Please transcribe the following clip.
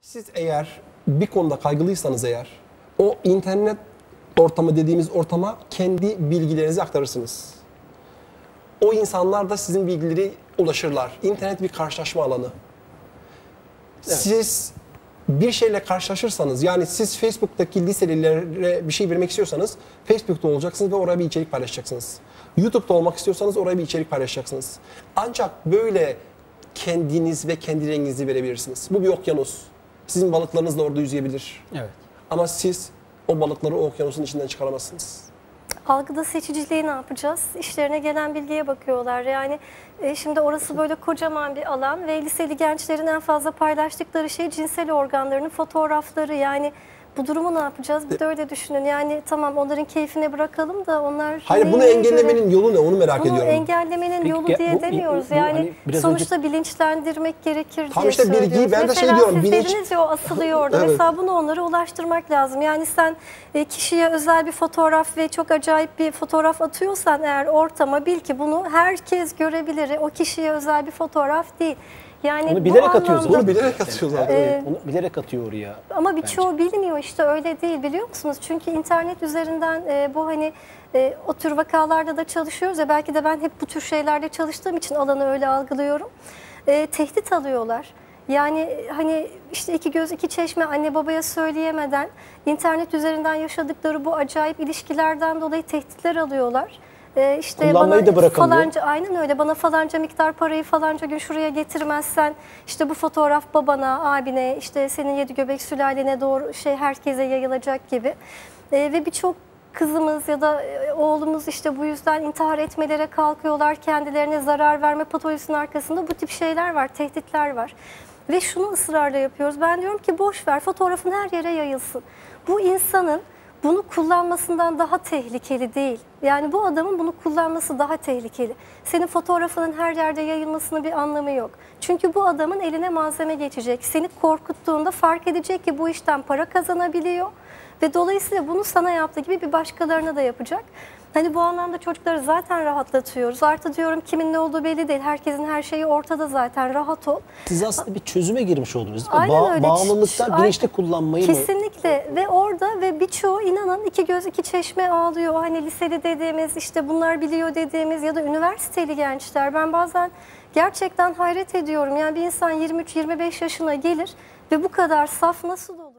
Siz eğer bir konuda kaygılıysanız eğer o internet ortamı dediğimiz ortama kendi bilgilerinizi aktarırsınız. O insanlar da sizin bilgileri ulaşırlar. İnternet bir karşılaşma alanı. Evet. Siz bir şeyle karşılaşırsanız, yani siz Facebook'taki liselilere bir şey vermek istiyorsanız Facebook'ta olacaksınız ve oraya bir içerik paylaşacaksınız. YouTube'da olmak istiyorsanız oraya bir içerik paylaşacaksınız. Ancak böyle kendiniz ve kendi renginizi verebilirsiniz. Bu bir okyanus. Sizin balıklarınız da orada yüzeyebilir. Evet. Ama siz o balıkları o okyanusun içinden çıkaramazsınız. Algıda seçiciliği ne yapacağız? İşlerine gelen bilgiye bakıyorlar. Yani şimdi orası böyle kocaman bir alan ve liseli gençlerin en fazla paylaştıkları şey cinsel organlarının fotoğrafları. Yani bu durumu ne yapacağız? Bir de öyle düşünün. Yani tamam, onların keyfine bırakalım da onlar... Hayır, bunu engellemenin yolu ne? Onu merak ediyorum. Bunu engellemenin yolu diye demiyoruz. Yani sonuçta bilinçlendirmek gerekir diye söylüyoruz. Tam işte bilgiyi ben de şey diyorum. Bilinç... o asılıyor orada. Evet. Mesela bunu onlara ulaştırmak lazım. Yani sen kişiye özel bir fotoğraf ve çok acayip bir fotoğraf atıyorsan eğer ortama, bil ki bunu herkes görebilir. O kişiye özel bir fotoğraf değil. Yani onu bilerek atıyoruz. Bunu bilerek atıyoruz zaten. Onu bilerek atıyor oraya. Ama birçoğu bilmiyor, işte öyle değil, biliyor musunuz? Çünkü internet üzerinden bu hani o tür vakalarda da çalışıyoruz ya, belki de ben hep bu tür şeylerde çalıştığım için alanı öyle algılıyorum. Tehdit alıyorlar. Yani hani işte iki göz iki çeşme, anne babaya söyleyemeden internet üzerinden yaşadıkları bu acayip ilişkilerden dolayı tehditler alıyorlar. İşte bana falanca, aynen öyle, bana falanca miktar parayı falanca gün şuraya getirmezsen işte bu fotoğraf babana, abine, işte senin yedi göbek sülalene doğru şey herkese yayılacak gibi ve birçok kızımız ya da oğlumuz işte bu yüzden intihar etmelere kalkıyorlar, kendilerine zarar verme patolojisinin arkasında bu tip şeyler var, tehditler var. Ve şunu ısrarla yapıyoruz, ben diyorum ki boş ver, fotoğrafın her yere yayılsın. Bu insanın bunu kullanmasından daha tehlikeli değil. Yani bu adamın bunu kullanması daha tehlikeli. Senin fotoğrafının her yerde yayılmasının bir anlamı yok. Çünkü bu adamın eline malzeme geçecek. Seni korkuttuğunda fark edecek ki bu işten para kazanabiliyor. Ve dolayısıyla bunu sana yaptığı gibi bir başkalarına da yapacak. Hani bu anlamda çocukları zaten rahatlatıyoruz. Artı diyorum kimin ne olduğu belli değil. Herkesin her şeyi ortada zaten. Rahat ol. Siz aslında bir çözüme girmiş oldunuz. Bağımlılıktan bilinçli kullanmayı kesinlikle. Ve orada ve birçoğu inanın iki göz iki çeşme ağlıyor. Hani liseli dediğimiz, işte bunlar biliyor dediğimiz ya da üniversiteli gençler. Ben bazen gerçekten hayret ediyorum. Yani bir insan 23-25 yaşına gelir ve bu kadar saf nasıl olur?